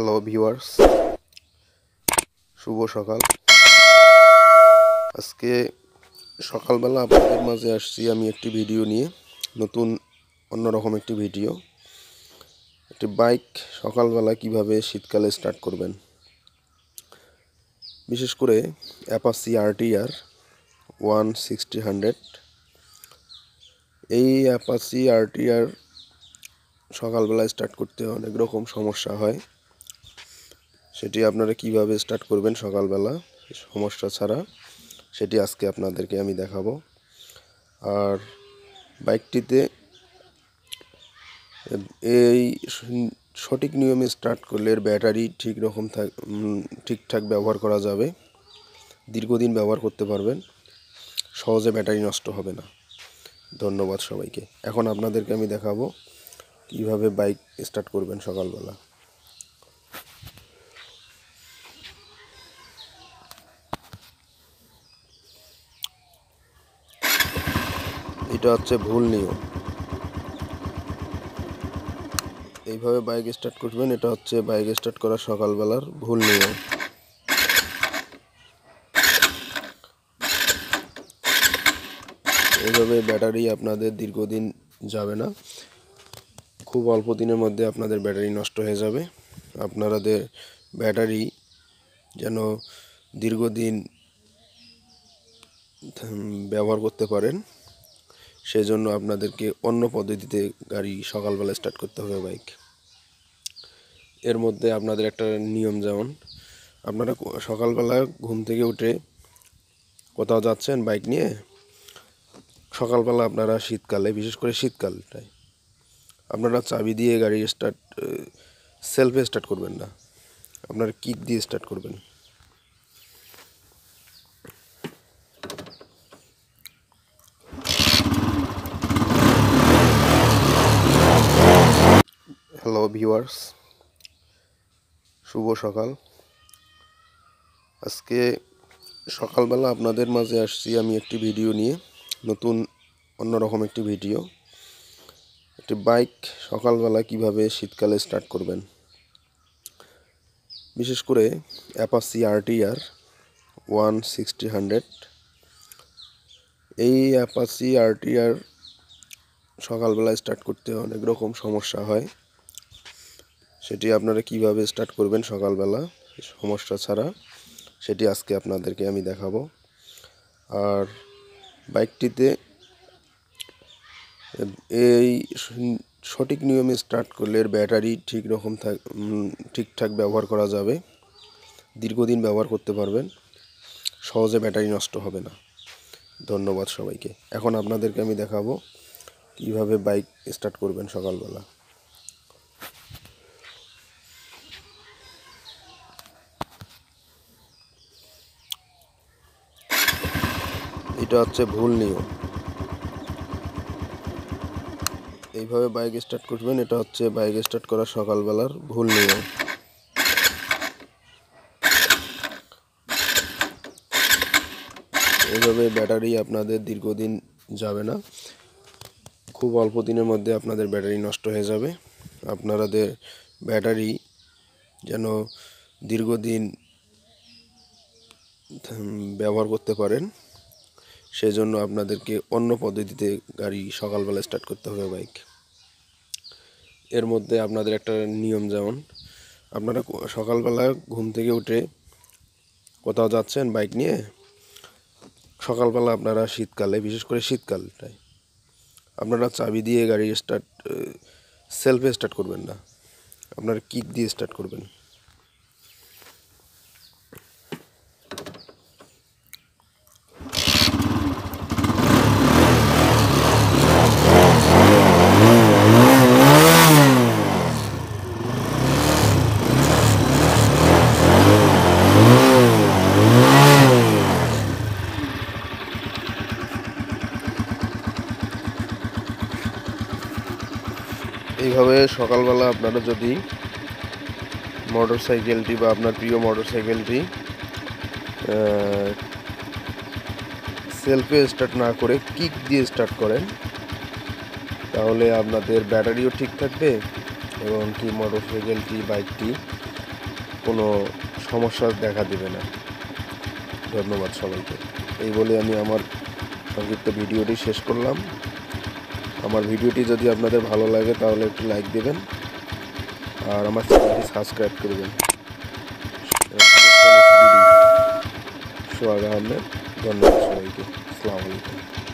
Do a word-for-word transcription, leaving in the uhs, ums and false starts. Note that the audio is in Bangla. হ্যালো ভিউয়ার্স, শুভ সকাল। আজকে সকালবেলা আপনাদের মাঝে আসছি আমি একটি ভিডিও নিয়ে, নতুন অন্যরকম একটি ভিডিও। একটি বাইক সকালবেলা কিভাবে শীতকালে স্টার্ট করবেন, বিশেষ করে অ্যাপাচি আর টি আর এক সিক্সটি। এই অ্যাপাচি আর টি আর সকালবেলা স্টার্ট করতে অনেক রকম সমস্যা হয়, সেটি আপনারা কিভাবে স্টার্ট করবেন সকালবেলা সমস্যা ছাড়া, সেটি আজকে আপনাদেরকে আমি দেখাবো। আর বাইকটিতে এই সঠিক নিয়মে স্টার্ট করলে এর ব্যাটারি ঠিক রকম ঠিকঠাক ব্যবহার করা যাবে, দীর্ঘদিন ব্যবহার করতে পারবেন, সহজে ব্যাটারি নষ্ট হবে না। ধন্যবাদ সবাইকে। এখন আপনাদেরকে আমি দেখাবো কীভাবে বাইক স্টার্ট করবেন সকালবেলা। এটা হচ্ছে ভুল নিয়ম, এইভাবে বাইক স্টার্ট করবেন। এটা হচ্ছে বাইক স্টার্ট করার সকালবেলার ভুল নিয়ম। এইভাবে ব্যাটারি আপনাদের দীর্ঘদিন যাবে না, খুব অল্প দিনের মধ্যে আপনাদের ব্যাটারি নষ্ট হয়ে যাবে। আপনাদের ব্যাটারি যেন দীর্ঘদিন ব্যবহার করতে পারেন, সেজন্য আপনাদেরকে অন্য পদ্ধতিতে গাড়ি সকালবেলা স্টার্ট করতে হবে বাইক। এর মধ্যে আপনাদের একটা নিয়ম, যেমন আপনারা সকালবেলা ঘুম থেকে উঠে কোথাও যাচ্ছেন বাইক নিয়ে, সকালবেলা আপনারা শীতকালে, বিশেষ করে শীতকালটায় আপনারা চাবি দিয়ে গাড়ি স্টার্ট সেলফে স্টার্ট করবেন না, আপনারা কিক দিয়ে স্টার্ট করবেন। হ্যালো ভিউয়ার্স, শুভ সকাল। আজকে সকালবেলা আপনাদের মাঝে আসছি আমি একটি ভিডিও নিয়ে, নতুন অন্যরকম একটি ভিডিও। একটি বাইক সকালবেলা কিভাবে শীতকালে স্টার্ট করবেন, বিশেষ করে অ্যাপাচি আর টি আর এক সিক্সটি। এই অ্যাপাচি আর টি আর সকালবেলা স্টার্ট করতে অনেক রকম সমস্যা হয়, সেটি আপনারা কিভাবে স্টার্ট করবেন সকালবেলা সমস্যা ছাড়া, সেটি আজকে আপনাদেরকে আমি দেখাবো। আর বাইকটিতে এই সঠিক নিয়মে স্টার্ট করলে এর ব্যাটারি ঠিক রকম ঠিকঠাক ব্যবহার করা যাবে, দীর্ঘদিন ব্যবহার করতে পারবেন, সহজে ব্যাটারি নষ্ট হবে না। ধন্যবাদ সবাইকে। এখন আপনাদেরকে আমি দেখাবো কীভাবে বাইক স্টার্ট করবেন সকালবেলা। এটা হচ্ছে ভুল নিয়ম, এইভাবে বাইক স্টার্ট করবেন। এটা হচ্ছে বাইক স্টার্ট করার সকালবেলার ভুল নিয়ম। এইভাবে ব্যাটারি আপনাদের দীর্ঘদিন যাবে না, খুব অল্প দিনের মধ্যে আপনাদের ব্যাটারি নষ্ট হয়ে যাবে। আপনাদের ব্যাটারি যেন দীর্ঘদিন ব্যবহার করতে পারেন, সেজন্য আপনাদেরকে অন্য পদ্ধতিতে গাড়ি সকালবেলা স্টার্ট করতে হবে বাইক। এর মধ্যে আপনাদের একটা নিয়ম, যেমন আপনারা সকালবেলা ঘুম থেকে উঠে কোথাও যাচ্ছেন বাইক নিয়ে, সকালবেলা আপনারা শীতকালে, বিশেষ করে শীতকালটায় আপনারা চাবি দিয়ে গাড়ি স্টার্ট সেলফে স্টার্ট করবেন না, আপনারা কিক দিয়ে স্টার্ট করবেন। এইভাবে সকালবেলা আপনারা যদি মোটরসাইকেলটি বা আপনার প্রিয় মোটরসাইকেলটি সেলফে স্টার্ট না করে কিক দিয়ে স্টার্ট করেন, তাহলে আপনাদের ব্যাটারিও ঠিক থাকবে এবং কি মোটরসাইকেলটি বাইকটি কোনো সমস্যা দেখা দেবে না। ধন্যবাদ সবাইকে। এই বলে আমি আমার সংক্ষিপ্ত ভিডিওটি শেষ করলাম। আমার ভিডিওটি যদি আপনাদের ভালো লাগে তাহলে একটু লাইক দেবেন আর আমার চ্যানেলটি সাবস্ক্রাইব করবেন। সোহাগ আহমেদ, ধন্যবাদ সবাইকে। আসসালামু আলাইকুম।